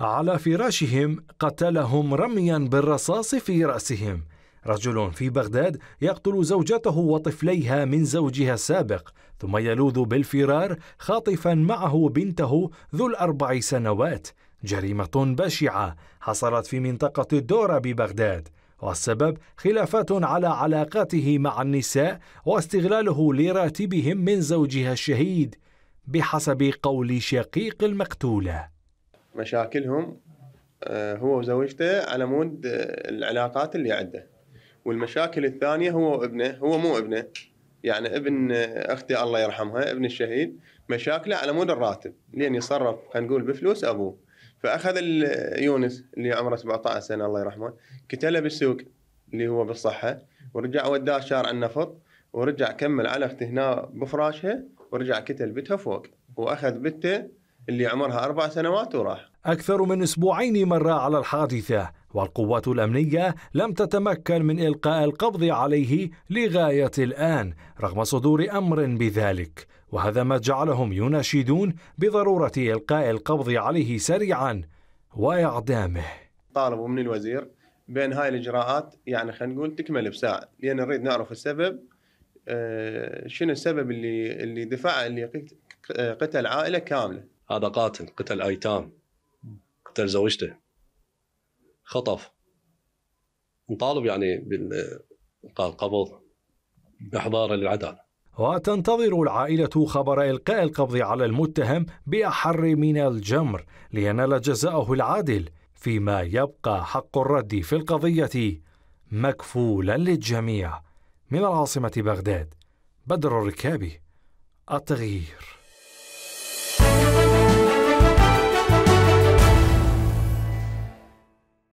على فراشهم قتلهم رميا بالرصاص في رأسهم. رجل في بغداد يقتل زوجته وطفليها من زوجها السابق، ثم يلوذ بالفرار خاطفا معه بنته ذو ال4 سنوات. جريمة بشعة حصلت في منطقة الدورة ببغداد، والسبب خلافات على علاقاته مع النساء واستغلاله لراتبهم من زوجها الشهيد بحسب قول شقيق المقتولة. مشاكلهم هو وزوجته على مود العلاقات اللي عنده، والمشاكل الثانية هو وابنه، هو مو ابنه يعني ابن أختي الله يرحمها ابن الشهيد، مشاكله على مود الراتب لأن يصرف خلينا نقول بفلوس أبوه. فأخذ يونس اللي عمره 17 سنة الله يرحمه، كتله بالسوق اللي هو بالصحة، ورجع وداه شارع النفط، ورجع كمل على أخته هنا بفراشها، ورجع كتل بتها فوق، وأخذ بته اللي عمرها 4 سنوات وراح. أكثر من أسبوعين مر على الحادثة، والقوات الأمنية لم تتمكن من إلقاء القبض عليه لغاية الآن رغم صدور أمر بذلك، وهذا ما جعلهم يناشدون بضرورة إلقاء القبض عليه سريعا وإعدامه. طالبوا من الوزير بأن هاي الإجراءات يعني خلينا نقول تكمل بساعة، لأن نريد نعرف السبب، شنو السبب اللي دفع اللي قتل عائلة كاملة. هذا قتل أيتام، قتل زوجته، خطف. نطالب يعني بالقبض بإحضار للعدالة. وتنتظر العائلة خبر إلقاء القبض على المتهم بأحر من الجمر لينال جزاءه العادل، فيما يبقى حق الرد في القضية مكفولا للجميع. من العاصمة بغداد، بدر الركابي، التغيير.